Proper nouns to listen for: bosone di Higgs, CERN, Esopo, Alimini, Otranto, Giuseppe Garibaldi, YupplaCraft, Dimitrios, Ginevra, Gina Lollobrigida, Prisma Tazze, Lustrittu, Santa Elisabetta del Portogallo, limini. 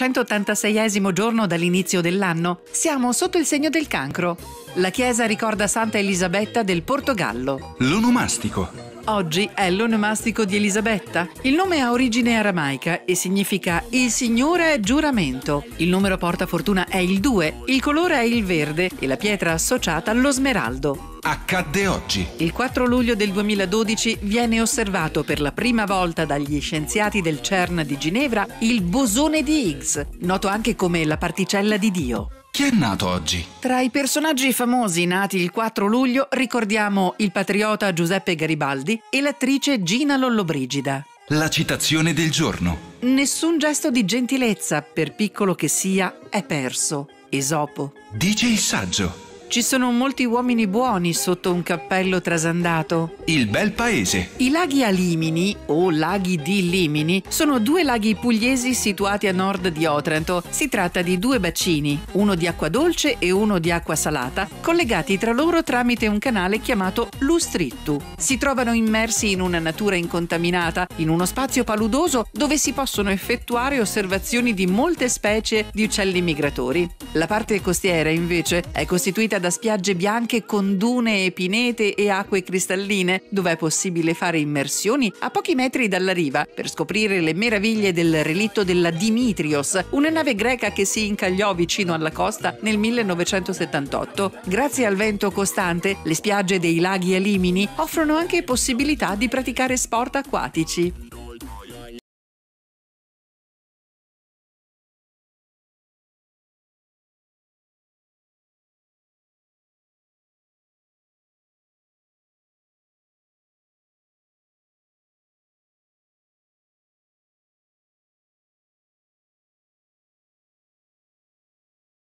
386° giorno dall'inizio dell'anno, siamo sotto il segno del Cancro. La Chiesa ricorda Santa Elisabetta del Portogallo. L'onomastico. Oggi è l'onomastico di Elisabetta. Il nome ha origine aramaica e significa «il Signore è giuramento». Il numero porta fortuna è il 2, il colore è il verde e la pietra associata allo smeraldo. Accadde oggi. Il 4 luglio del 2012 viene osservato per la prima volta dagli scienziati del CERN di Ginevra il bosone di Higgs, noto anche come la particella di Dio. Chi è nato oggi? Tra i personaggi famosi nati il 4 luglio ricordiamo il patriota Giuseppe Garibaldi e l'attrice Gina Lollobrigida. La citazione del giorno. Nessun gesto di gentilezza, per piccolo che sia, è perso. Esopo. Dice il saggio. Ci sono molti uomini buoni sotto un cappello trasandato. Il bel paese. I laghi Alimini, o laghi di Limini, sono due laghi pugliesi situati a nord di Otranto. Si tratta di due bacini, uno di acqua dolce e uno di acqua salata, collegati tra loro tramite un canale chiamato Lustrittu. Si trovano immersi in una natura incontaminata, in uno spazio paludoso dove si possono effettuare osservazioni di molte specie di uccelli migratori. La parte costiera, invece, è costituita da spiagge bianche con dune e pinete e acque cristalline, dove è possibile fare immersioni a pochi metri dalla riva per scoprire le meraviglie del relitto della Dimitrios, una nave greca che si incagliò vicino alla costa nel 1978. Grazie al vento costante, le spiagge dei laghi Alimini offrono anche possibilità di praticare sport acquatici.